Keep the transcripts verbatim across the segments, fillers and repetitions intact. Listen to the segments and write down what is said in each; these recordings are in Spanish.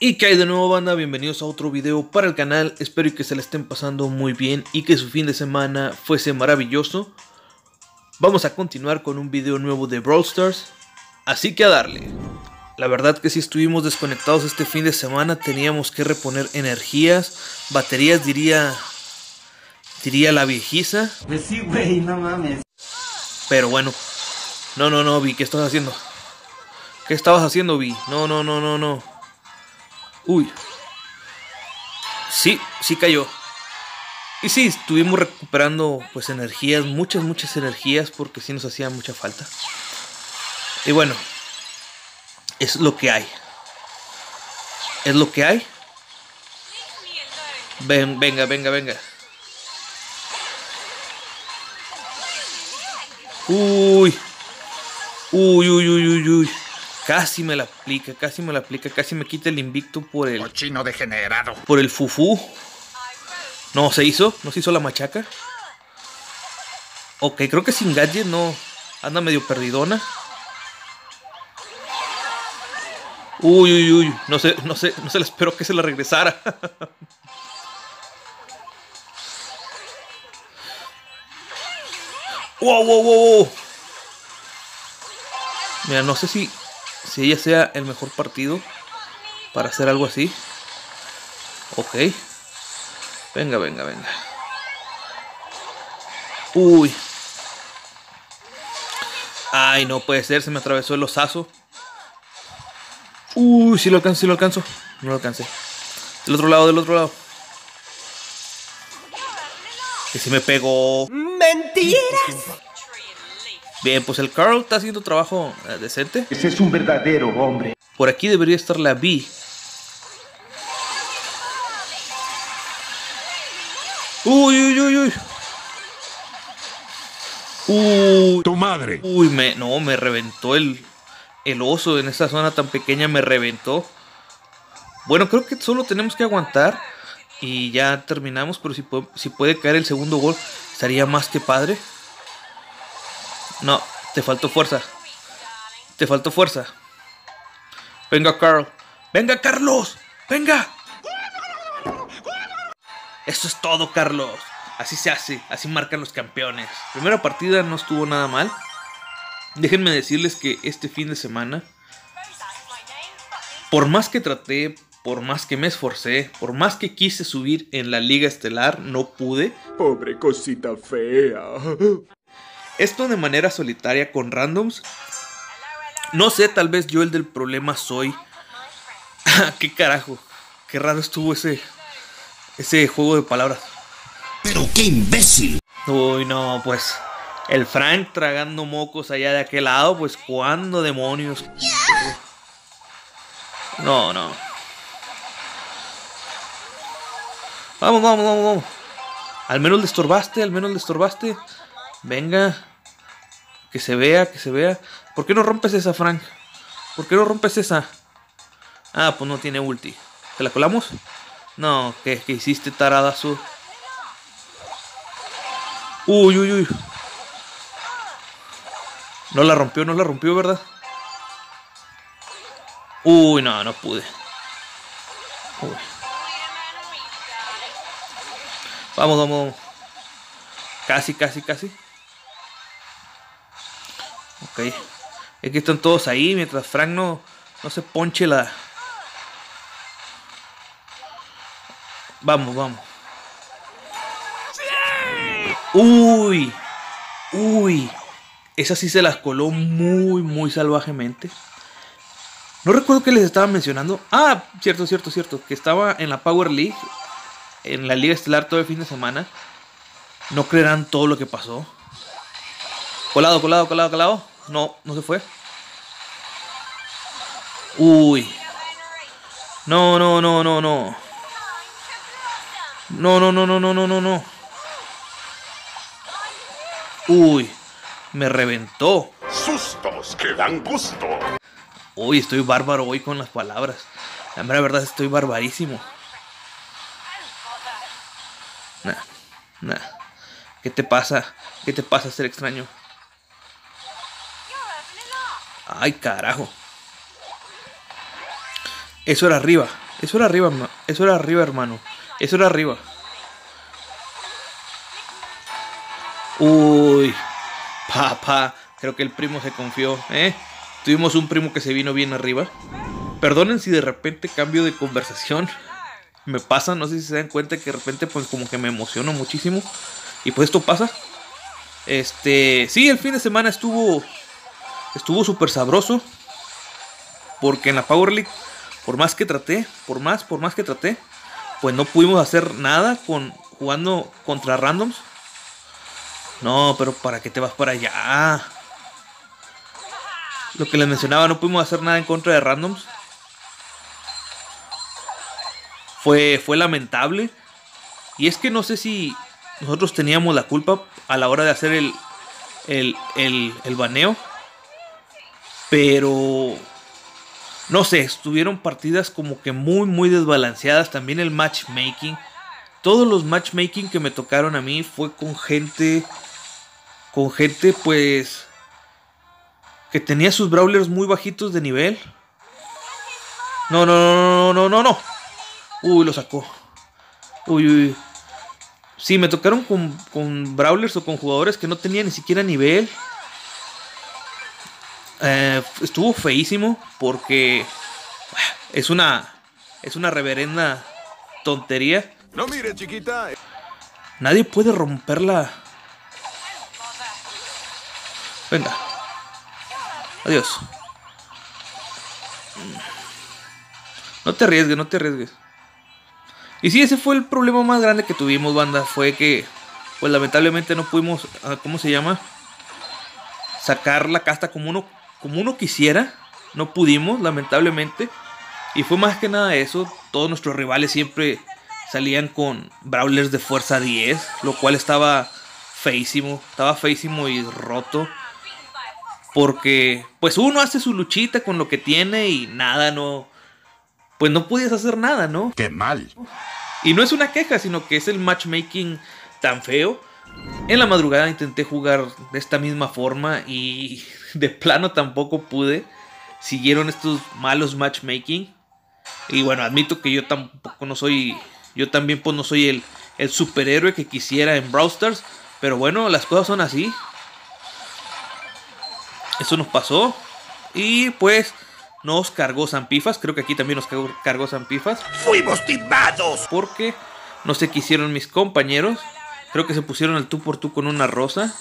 Y que hay de nuevo, banda, bienvenidos a otro video para el canal. Espero que se la estén pasando muy bien y que su fin de semana fuese maravilloso. Vamos a continuar con un video nuevo de Brawl Stars, así que a darle. La verdad que si estuvimos desconectados este fin de semana, teníamos que reponer energías, baterías, diría diría la viejiza. Pues sí, güey, no mames. Pero bueno, no, no, no, Vi, ¿qué estás haciendo? ¿Qué estabas haciendo, Vi? No, no, no, no, no. Uy, sí, sí cayó. Y sí, estuvimos recuperando pues energías, muchas, muchas energías, porque sí nos hacía mucha falta. Y bueno, es lo que hay. Es lo que hay. Ven, venga, venga, venga. Uy, uy, uy, uy, uy, uy. Casi me la aplica, casi me la aplica, casi me quita el invicto por el... cochino degenerado. Por el fufú. No, se hizo, no se hizo la machaca. Ok, creo que sin gadget no... anda medio perdidona. Uy, uy, uy, no sé, no sé, no se le esperó que se la regresara. Wow, wow, wow. Mira, no sé si... si ella sea el mejor partido para hacer algo así. Ok. Venga, venga, venga. Uy. Ay, no puede ser. Se me atravesó el osazo. Uy, si lo alcanzo, si lo alcanzo. No lo alcancé. Del otro lado, del otro lado. Que si me pegó. ¡Mentiras! Bien, pues el Carl está haciendo trabajo eh, decente. Ese es un verdadero hombre. Por aquí debería estar la B. Uy, uy, uy, uy. Uy. Tu madre. Uy, me, no, me reventó el, el oso en esa zona tan pequeña, me reventó. Bueno, creo que solo tenemos que aguantar y ya terminamos, pero si, po- si puede caer el segundo gol, estaría más que padre. No, te faltó fuerza. Te faltó fuerza. Venga, Carl. Venga, Carlos. Venga. Eso es todo, Carlos. Así se hace. Así marcan los campeones. Primera partida no estuvo nada mal. Déjenme decirles que este fin de semana, por más que traté, por más que me esforcé, por más que quise subir en la Liga Estelar, no pude. Pobre cosita fea. Esto de manera solitaria con randoms. No sé, tal vez yo el del problema soy. Qué carajo. Qué raro estuvo ese ese juego de palabras. Pero qué imbécil. Uy, no, pues el Frank tragando mocos allá de aquel lado, pues cuando demonios. No, no. Vamos, vamos, vamos, vamos. Al menos le estorbaste, al menos le estorbaste. Venga, que se vea, que se vea. ¿Por qué no rompes esa, Frank? ¿Por qué no rompes esa? Ah, pues no tiene ulti. ¿Te la colamos? No, ¿qué, qué hiciste, taradazo? Uy, uy, uy. No la rompió, no la rompió, ¿verdad? Uy, no, no pude. Uy. Vamos, vamos, vamos. Casi, casi, casi. Ok. Es que están todos ahí mientras Frank no, no se ponche la... Vamos, vamos. Uy. Uy. Esa sí se las coló muy, muy salvajemente. No recuerdo que les estaba mencionando. Ah, cierto, cierto, cierto. Que estaba en la Power League. En la Liga Estelar todo el fin de semana. No creerán todo lo que pasó. Colado, colado, colado, colado. No, no se fue. Uy. No, no, no, no, no. No, no, no, no, no, no, no, no. Uy. Me reventó. Sustos que dan gusto. Uy, estoy bárbaro hoy con las palabras. La mera verdad, estoy barbarísimo. Nah, nah. ¿Qué te pasa? ¿Qué te pasa, ser extraño? Ay, carajo. Eso era arriba. Eso era arriba, hermano. Eso era arriba, hermano. Eso era arriba. Uy. Papá. Creo que el primo se confió, ¿eh? Tuvimos un primo que se vino bien arriba. Perdonen si de repente cambio de conversación. Me pasa, no sé si se dan cuenta que de repente pues como que me emociono muchísimo. Y pues esto pasa. Este... Sí, el fin de semana estuvo... Estuvo súper sabroso. Porque en la Power League, por más que traté, por más, por más que traté, pues no pudimos hacer nada con jugando contra randoms. No, pero ¿para qué te vas para allá? Lo que les mencionaba, no pudimos hacer nada en contra de randoms. Fue, fue lamentable. Y es que no sé si nosotros teníamos la culpa a la hora de hacer el, el, el, el baneo. Pero... no sé, estuvieron partidas como que muy muy desbalanceadas. También el matchmaking. Todos los matchmaking que me tocaron a mí fue con gente... Con gente pues... que tenía sus brawlers muy bajitos de nivel. No, no, no, no, no, no. Uy, lo sacó. Uy, uy. Sí, me tocaron con, con brawlers o con jugadores que no tenían ni siquiera nivel. Eh, estuvo feísimo porque es una es una reverenda tontería. No mire, chiquita. Nadie puede romperla. Venga. Adiós. No te arriesgues, no te arriesgues. Y sí, ese fue el problema más grande que tuvimos, banda. Fue que, pues lamentablemente no pudimos, ¿cómo se llama? Sacar la casta como uno... como uno quisiera. No pudimos, lamentablemente. Y fue más que nada eso. Todos nuestros rivales siempre salían con brawlers de fuerza diez. Lo cual estaba feísimo. Estaba feísimo y roto. Porque pues uno hace su luchita con lo que tiene y nada, no... pues no podías hacer nada, ¿no? ¡Qué mal! Y no es una queja, sino que es el matchmaking tan feo. En la madrugada intenté jugar de esta misma forma y de plano tampoco pude. Siguieron estos malos matchmaking. Y bueno, admito que yo tampoco no soy... Yo también pues no soy el, el superhéroe que quisiera en Brawl Stars. Pero bueno, las cosas son así. Eso nos pasó. Y pues nos cargó Zampifas. Creo que aquí también nos cargó, cargó Zampifas. ¡Fuimos timados! Porque no sé qué hicieron mis compañeros. Creo que se pusieron el tú por tú con una rosa.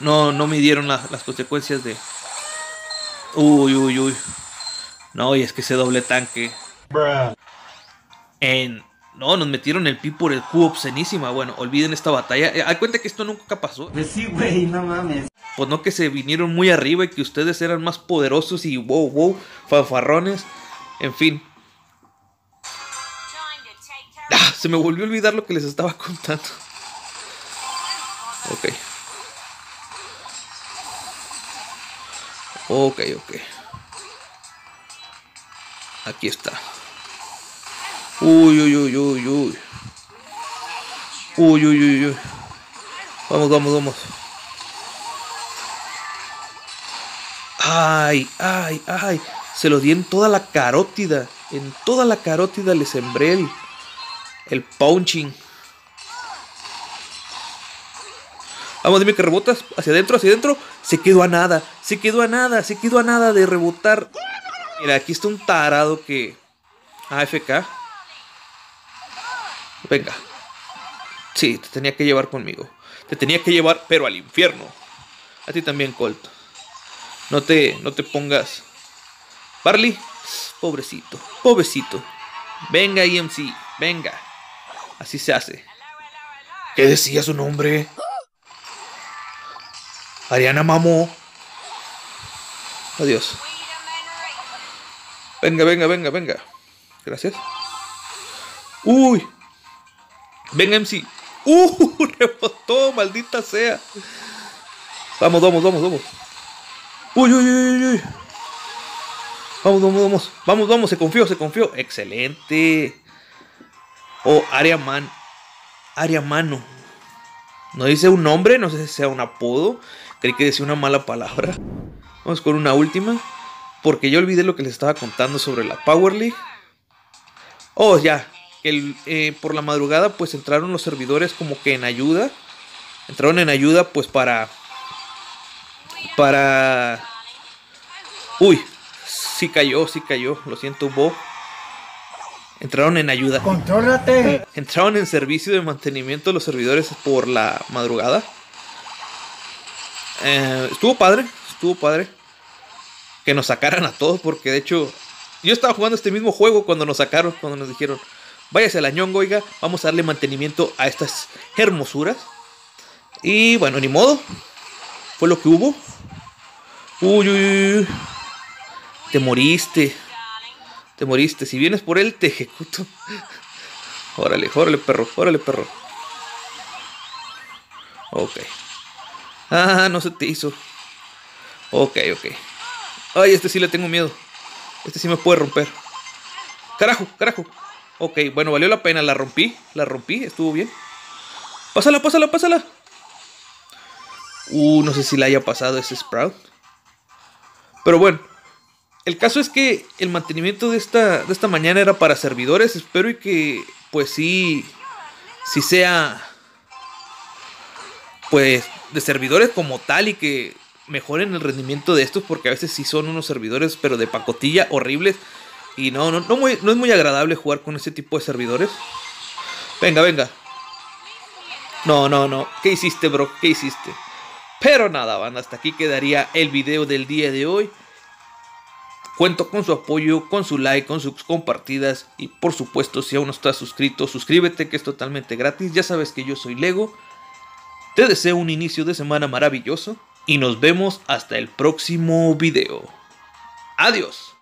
No, no midieron la, las consecuencias de... Uy, uy, uy. No, y es que ese doble tanque. Bruh. En... No, nos metieron el pi por el Q obscenísima. Bueno, olviden esta batalla. Hay cuenta que esto nunca pasó. Pues sí, güey, no mames. Pues no, que se vinieron muy arriba y que ustedes eran más poderosos y wow, wow, fanfarrones. En fin. Ah, se me volvió a olvidar lo que les estaba contando. Ok. Ok, ok. Aquí está. Uy, uy, uy, uy, uy. Uy, uy, uy, uy. Vamos, vamos, vamos. Ay, ay, ay. Se lo di en toda la carótida. En toda la carótida le sembré el, el punching. Vamos, dime que rebotas. Hacia adentro, hacia adentro. Se quedó a nada. Se quedó a nada. Se quedó a nada de rebotar. Mira, aquí está un tarado que... A F K. Venga. Sí, te tenía que llevar conmigo. Te tenía que llevar, pero al infierno. A ti también, Colt. No te, no te pongas. Barley. Pobrecito, pobrecito. Venga, E M C, venga. Así se hace. ¿Qué decía su nombre? Ariana mamó. Adiós. Venga, venga, venga, venga. Gracias. Uy. Venga, M C. ¡Uh! Rebotó, maldita sea. Vamos, vamos, vamos, vamos. ¡Uy, uy, uy, uy! Vamos, vamos, vamos. Vamos, vamos, se confió, se confió. ¡Excelente! Oh, área man. Área mano. No dice un nombre, no sé si sea un apodo. Creí que decía una mala palabra. Vamos con una última. porque yo olvidé lo que les estaba contando sobre la Power League. Oh, ya. El, eh, por la madrugada pues entraron los servidores como que en ayuda. Entraron en ayuda pues para... Para... Uy, sí cayó, sí cayó. Lo siento, Bo. Entraron en ayuda. ¡Contrólate! Entraron en servicio de mantenimiento de los servidores por la madrugada. Eh, estuvo padre, estuvo padre que nos sacaran a todos, porque de hecho yo estaba jugando este mismo juego cuando nos sacaron, cuando nos dijeron váyase a la ñonga, oiga, vamos a darle mantenimiento a estas hermosuras. Y bueno, ni modo, fue lo que hubo. Uy, uy, uy. Te moriste, te moriste, si vienes por él te ejecuto. Órale, órale perro, órale perro. Ok. Ah, no se te hizo. Ok, ok. Ay, este sí le tengo miedo. Este sí me puede romper. Carajo, carajo. Ok, bueno, valió la pena, la rompí. La rompí, estuvo bien. Pásala, pásala, pásala. Uh, no sé si la haya pasado ese Sprout. Pero bueno, el caso es que el mantenimiento de esta, de esta mañana era para servidores. Espero y que, pues sí, sí sea, pues, de servidores como tal, y que mejoren el rendimiento de estos, porque a veces sí son unos servidores pero de pacotilla, horribles, y no, no, no, muy, no es muy agradable jugar con ese tipo de servidores. Venga, venga. No, no, no. ¿Qué hiciste, bro? ¿Qué hiciste? Pero nada, banda, hasta aquí quedaría el video del día de hoy. Cuento con su apoyo, con su like, con sus compartidas, y por supuesto, si aún no estás suscrito, suscríbete, que es totalmente gratis. Ya sabes que yo soy Lego. Te deseo un inicio de semana maravilloso y nos vemos hasta el próximo video. ¡Adiós!